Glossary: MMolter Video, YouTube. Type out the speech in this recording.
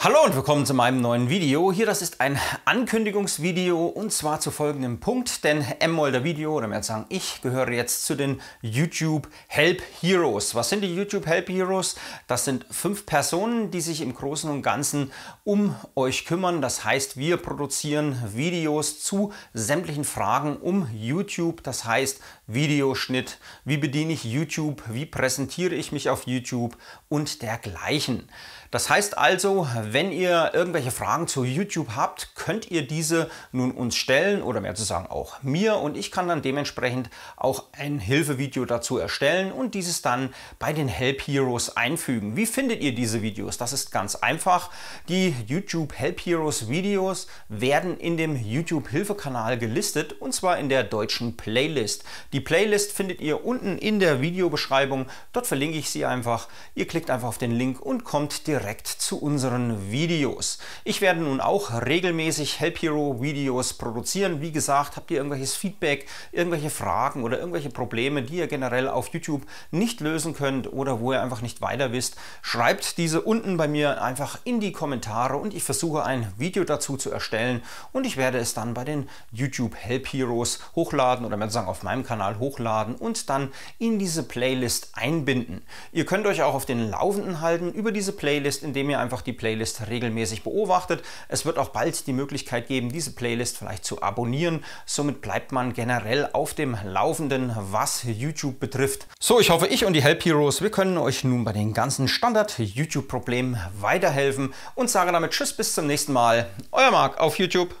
Hallo und willkommen zu meinem neuen Video. Hier, das ist ein Ankündigungsvideo und zwar zu folgendem Punkt, denn MMolterVideo, oder mehr zu sagen, ich gehöre jetzt zu den YouTube Help Heroes. Was sind die YouTube Help Heroes? Das sind 5 Personen, die sich im Großen und Ganzen um euch kümmern. Das heißt, wir produzieren Videos zu sämtlichen Fragen um YouTube. Das heißt, Videoschnitt, wie bediene ich YouTube, wie präsentiere ich mich auf YouTube und dergleichen. Das heißt also, wenn ihr irgendwelche Fragen zu YouTube habt, könnt ihr diese nun uns stellen oder mehr zu sagen auch mir, und ich kann dann dementsprechend auch ein Hilfevideo dazu erstellen und dieses dann bei den Help Heroes einfügen. Wie findet ihr diese Videos? Das ist ganz einfach. Die YouTube Help Heroes Videos werden in dem YouTube Hilfekanal gelistet, und zwar in der deutschen Playlist. Die Playlist findet ihr unten in der Videobeschreibung. Dort verlinke ich sie einfach. Ihr klickt einfach auf den Link und kommt direkt zu unseren Videos. Ich werde nun auch regelmäßig Help Hero Videos produzieren. Wie gesagt, habt ihr irgendwelches Feedback, irgendwelche Fragen oder irgendwelche Probleme, die ihr generell auf YouTube nicht lösen könnt oder wo ihr einfach nicht weiter wisst, schreibt diese unten bei mir einfach in die Kommentare und ich versuche ein Video dazu zu erstellen und ich werde es dann bei den YouTube Help Heroes hochladen oder man sagen auf meinem Kanal hochladen und dann in diese Playlist einbinden. Ihr könnt euch auch auf den Laufenden halten über diese Playlist, indem ihr einfach die Playlist regelmäßig beobachtet. Es wird auch bald die Möglichkeit geben, diese Playlist vielleicht zu abonnieren. Somit bleibt man generell auf dem Laufenden, was YouTube betrifft. So, ich hoffe, ich und die Help Heroes, wir können euch nun bei den ganzen Standard-YouTube-Problemen weiterhelfen und sage damit Tschüss, bis zum nächsten Mal. Euer Marc auf YouTube.